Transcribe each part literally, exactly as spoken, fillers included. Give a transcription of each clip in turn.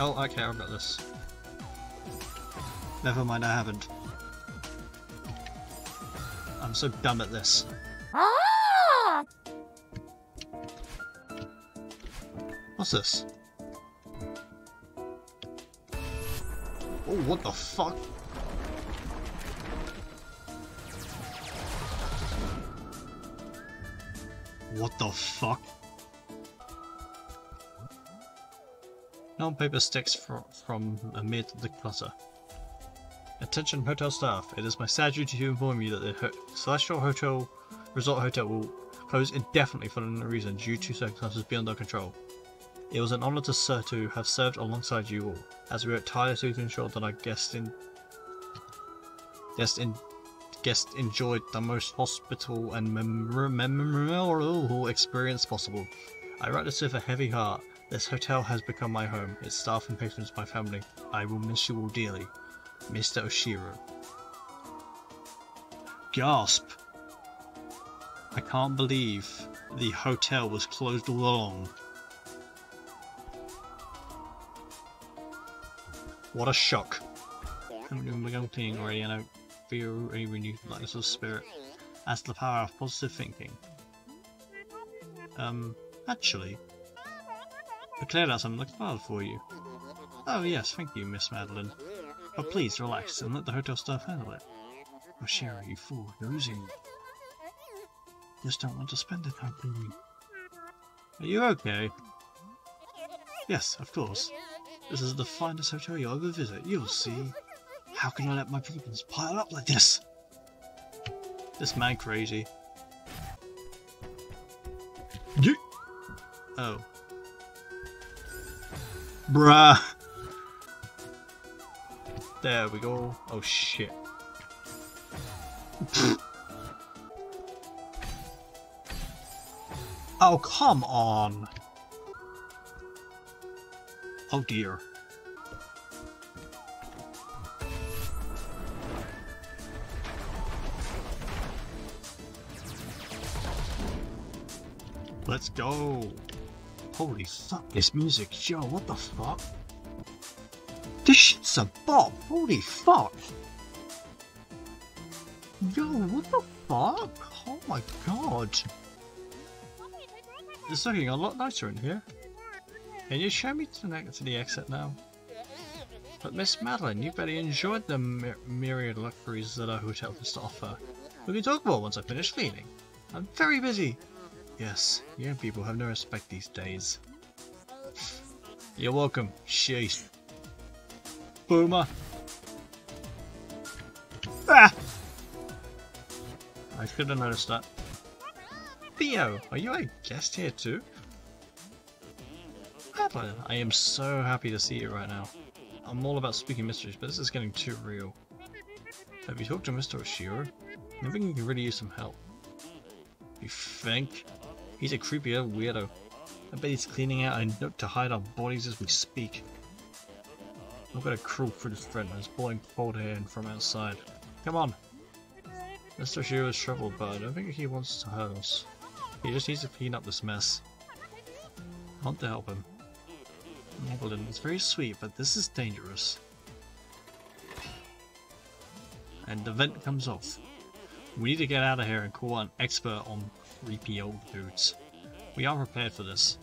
Oh, okay, I've got this. Never mind, I haven't. I'm so dumb at this. Ah! What's this? Oh, what the fuck? What the fuck? Non-paper sticks from, from amid the clutter. Attention hotel staff, it is my sad duty to inform you that the Ho Celestial Hotel Resort Hotel will close indefinitely for no reason due to circumstances beyond our control. It was an honor to, sir, to have served alongside you all, as we worked tirelessly to ensure that our guests in, guests in, guests enjoyed the most hospitable and memorable experience possible. I write this with a heavy heart. This hotel has become my home, its staff and patrons my family. I will miss you all dearly. Mister Oshiro. Gasp! I can't believe the hotel was closed all along. What a shock. I haven't even begun cleaning already and I feel a renewed lightness of spirit as to the power of positive thinking. Um, actually, I cleared out some of the cloud for you. Oh yes, thank you, Miss Madeline. But please relax and let the hotel staff handle it. Oshiro, you fool, you're losing me. Just don't want to spend the time cleaning. Are you okay? Yes, of course. This is the finest hotel you'll ever visit, you'll see. How can I let my problems pile up like this? This man crazy. Yeet. Oh. Bruh. There we go. Oh shit. Oh, come on. Oh dear. Let's go. Holy fuck, this music, yo, what the fuck? This shit's a bop, holy fuck! Yo, what the fuck? Oh my god! It's looking a lot nicer in here. Can you show me to, to the exit now? But Miss Madeline, you better enjoy the my myriad luxuries that our hotel has to offer. We can talk more once I finish cleaning. I'm very busy! Yes, young people have no respect these days. You're welcome, sheesh. Boomer! Ah! I should have noticed that. Theo, are you a guest here too? Madeline, I am so happy to see you right now. I'm all about speaking mysteries, but this is getting too real. Have you talked to Mister Oshiro? I think you can really use some help. You think? He's a creepy old weirdo. I bet he's cleaning out a nook to hide our bodies as we speak. I've got to crawl through this vent. It's blowing cold air in from outside. Come on. Mister Oshiro is troubled, but I don't think he wants to hurt us. He just needs to clean up this mess. I want to help him. Madeline is very sweet, but this is dangerous. And the vent comes off. We need to get out of here and call an expert on creepy old dudes. We are prepared for this.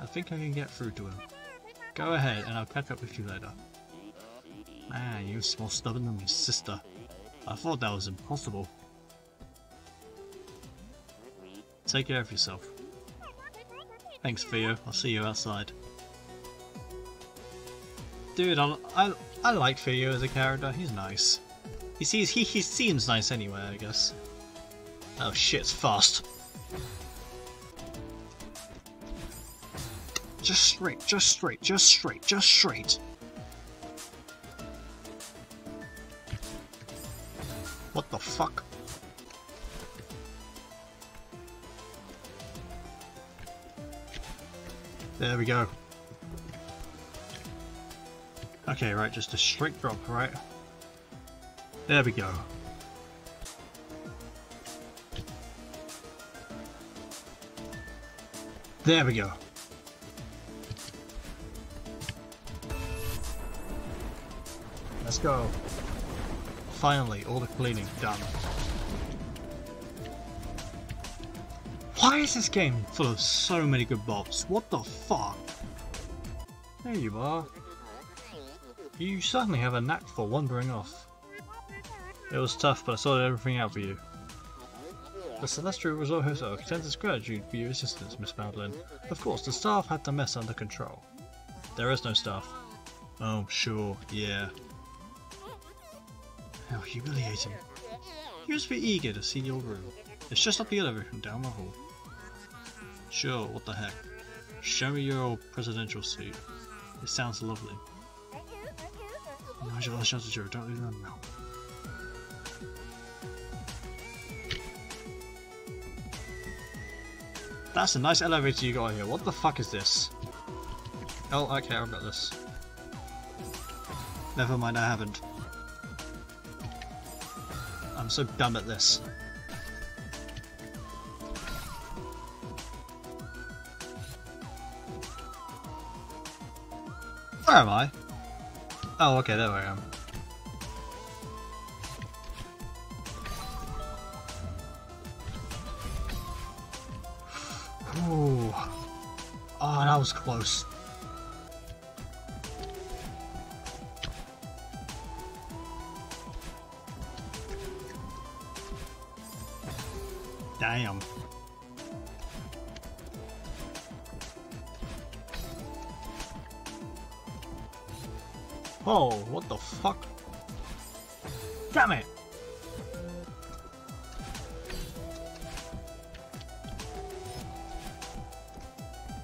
I think I can get through to him. Go ahead and I'll catch up with you later. Man, you're more stubborn than my sister. I thought that was impossible. Take care of yourself. Thanks, Theo. I'll see you outside. Dude, I, I, I like Theo as a character. He's nice. He sees he, he seems nice anyway, I guess. Oh shit, it's fast. Just straight, just straight, just straight, just straight. What the fuck? There we go. Okay, right, just a straight drop, right? There we go. There we go. Let's go. Finally, all the cleaning done. Why is this game full of so many good bobs? What the fuck? There you are. You certainly have a knack for wandering off. It was tough, but I sorted everything out for you. The Celestial Resort Hotel extends its gratitude for your assistance, Miss Madeline. Of course, the staff had the mess under control. There is no staff. Oh, sure, yeah. How humiliating. He was very eager to see your room. It's just up the elevator from down the hall. Sure, what the heck. Show me your old presidential suit. It sounds lovely. Congratulations, Joe. Don't leave them now. That's a nice elevator you got here. What the fuck is this? Oh, okay, I've got this. Never mind, I haven't. I'm so dumb at this. Where am I? Oh, okay, there I am. Ooh. Oh, that was close. Damn. Oh, what the fuck? Damn it!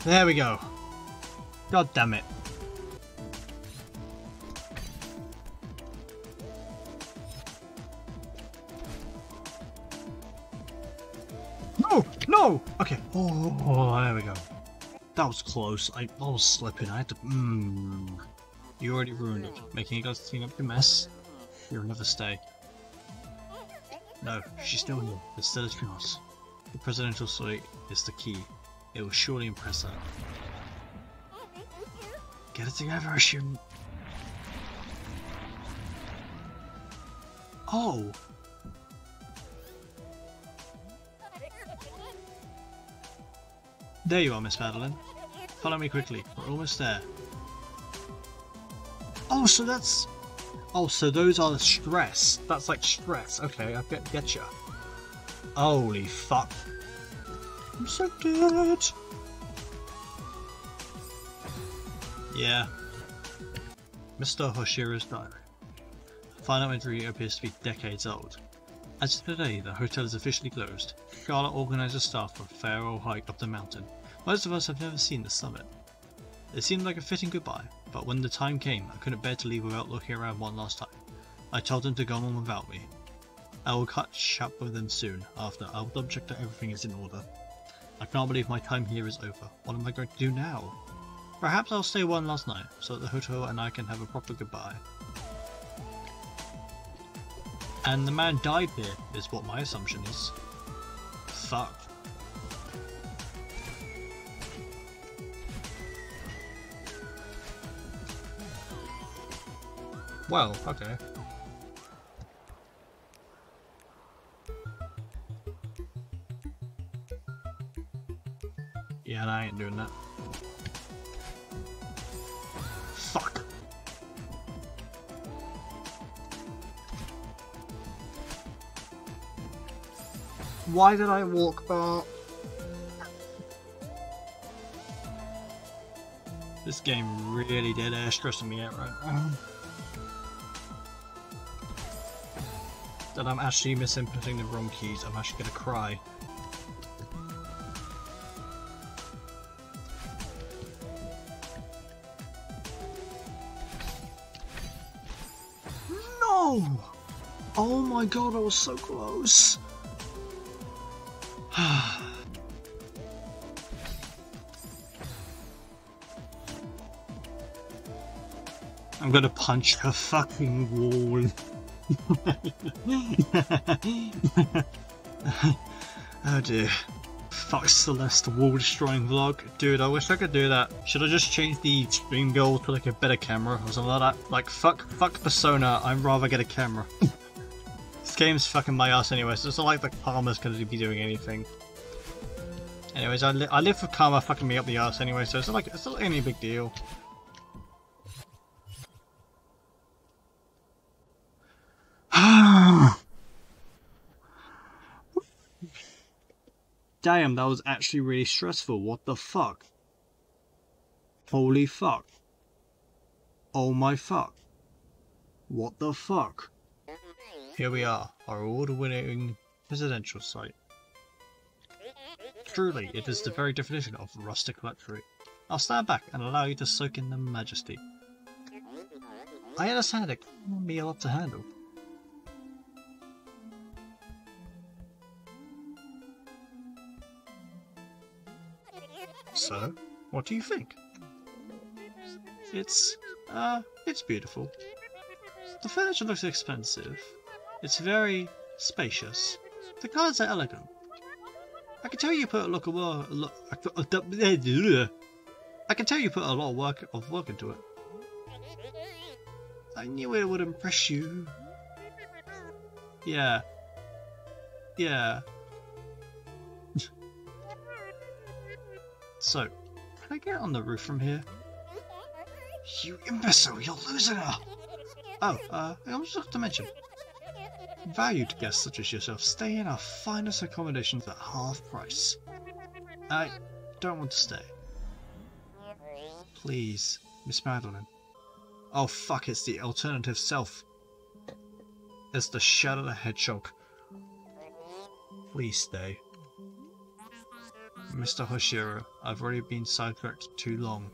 There we go. God damn it. No! No! Okay. Oh, oh, there we go. That was close. I, I was slipping. I had to. Mm. You already ruined it. Making you guys clean up your mess. You'll never stay. No, she's still here. There's still a chance. The presidential suite is the key. It will surely impress her. Get it together, Oshiro. Oh! There you are, Miss Madeline. Follow me quickly. We're almost there. Oh, so that's... Oh, so those are the stress. That's like stress. Okay, I get, get ya. Holy fuck. I'm so dead. Yeah. Mister Oshiro's diary. Final entry appears to be decades old. As of today, the hotel is officially closed. Carla organizes staff for a farewell hike up the mountain. Most of us have never seen the summit. It seemed like a fitting goodbye, but when the time came, I couldn't bear to leave without looking around one last time. I told them to go on without me. I will catch up with them soon, after I will double check that everything is in order. I can't believe my time here is over. What am I going to do now? Perhaps I'll stay one last night, so that the hotel and I can have a proper goodbye. And the man died here, is what my assumption is. Fuck. Well, okay. Yeah, and I ain't doing that. Fuck! Why did I walk back? This game really did air stressing me out right now. That I'm actually misinputting the wrong keys. I'm actually gonna cry. No! Oh my god, I was so close. I'm gonna punch her fucking wall. Oh dear. Fuck Celeste wall destroying vlog. Dude, I wish I could do that. Should I just change the stream goal to like a better camera or something like that? Like fuck, fuck Persona, I'd rather get a camera. This game's fucking my ass anyway, so it's not like the Karma's gonna be doing anything. Anyways, I, li I live for Karma fucking me up the ass anyway, so it's not like, it's not any big deal. Damn, that was actually really stressful. What the fuck? Holy fuck. Oh my fuck. What the fuck? Here we are, our award-winning residential site. Truly, it is the very definition of rustic luxury. I'll stand back and allow you to soak in the majesty. I understand it won't be a lot to handle. So, what do you think? It's, uh, it's beautiful. The furniture looks expensive. It's very spacious. The cards are elegant. I can tell you put a lot of work. I can tell you put a lot of work of work into it. I knew it would impress you. Yeah. Yeah. So, can I get on the roof from here? You imbecile, you're losing her! Oh, uh, I was just to mention. Valued guests such as yourself stay in our finest accommodations at half price. I don't want to stay. Please, Miss Madeline. Oh fuck, it's the alternative self. It's the Shadow of the Hedgehog. Please stay. Mister Oshiro, I've already been sidetracked too long.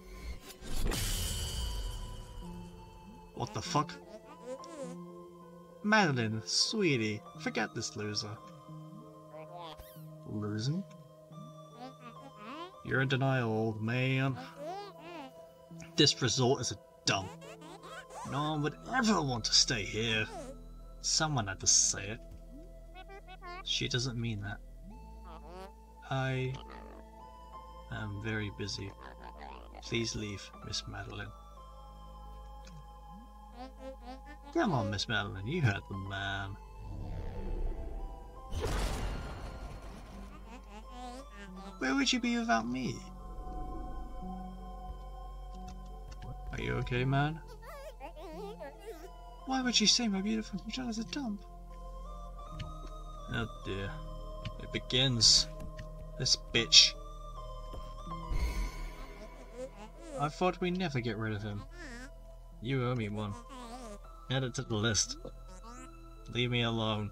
What the fuck? Madeline, sweetie, forget this loser. Losing? You're in denial, old man. This resort is a dump. No one would ever want to stay here. Someone had to say it. She doesn't mean that. I... I'm very busy. Please leave, Miss Madeline. Come on, Miss Madeline, you heard the man. Where would you be without me? Are you okay, man? Why would you say my beautiful vagina is a dump? Oh dear. It begins. This bitch. I thought we'd never get rid of him. You owe me one. Add it to the list. Leave me alone.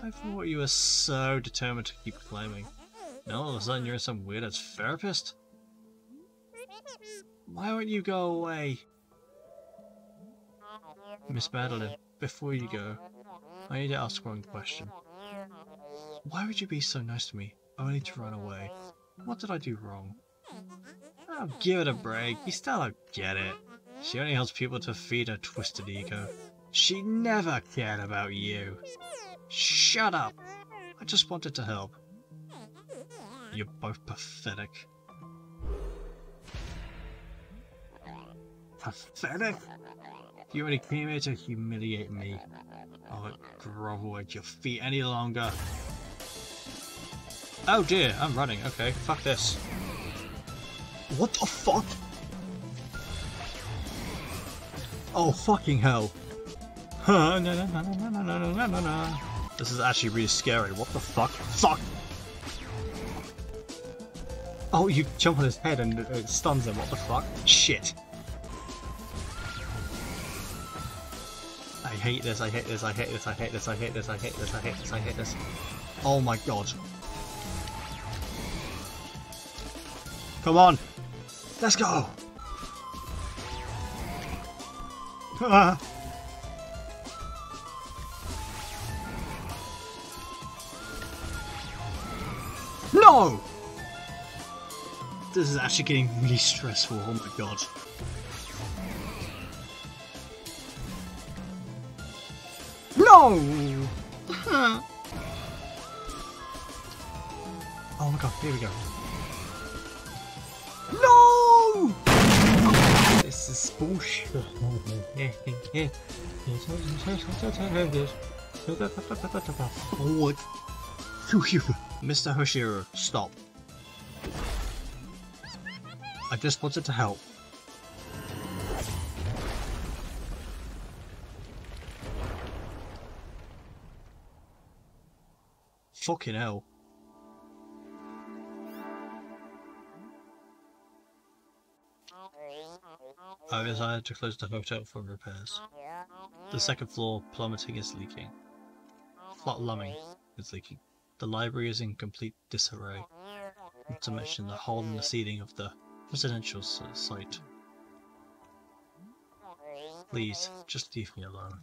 I thought you were so determined to keep climbing. Now all of a sudden you're some weird-ass therapist? Why won't you go away? Miss Madeline, before you go, I need to ask one question. Why would you be so nice to me, only to run away? What did I do wrong? Oh, give it a break. You still don't get it. She only helps people to feed her twisted ego. She never cared about you. Shut up. I just wanted to help. You're both pathetic. Pathetic? You only came here to humiliate me. I won't grovel at your feet any longer. Oh dear, I'm running. Okay, fuck this. What the fuck? Oh fucking hell. This is actually really scary. What the fuck? Fuck! Oh, you jump on his head and it stuns him. What the fuck? Shit. I hate this, I hate this, I hate this, I hate this, I hate this, I hate this, I hate this, I hate this. Oh my god. Come on. Let's go. Ah. No! This is actually getting really stressful, oh my god. No! Oh my god, here we go. No! Oh, this is bullshit. What? Mister Oshiro, stop. I just wanted to help. Fucking hell. I decided to close the hotel for repairs. The second floor plumbing is leaking. Flat plumbing is leaking. The library is in complete disarray. Not to mention the hole in the ceiling of the residential site. Please, just leave me alone.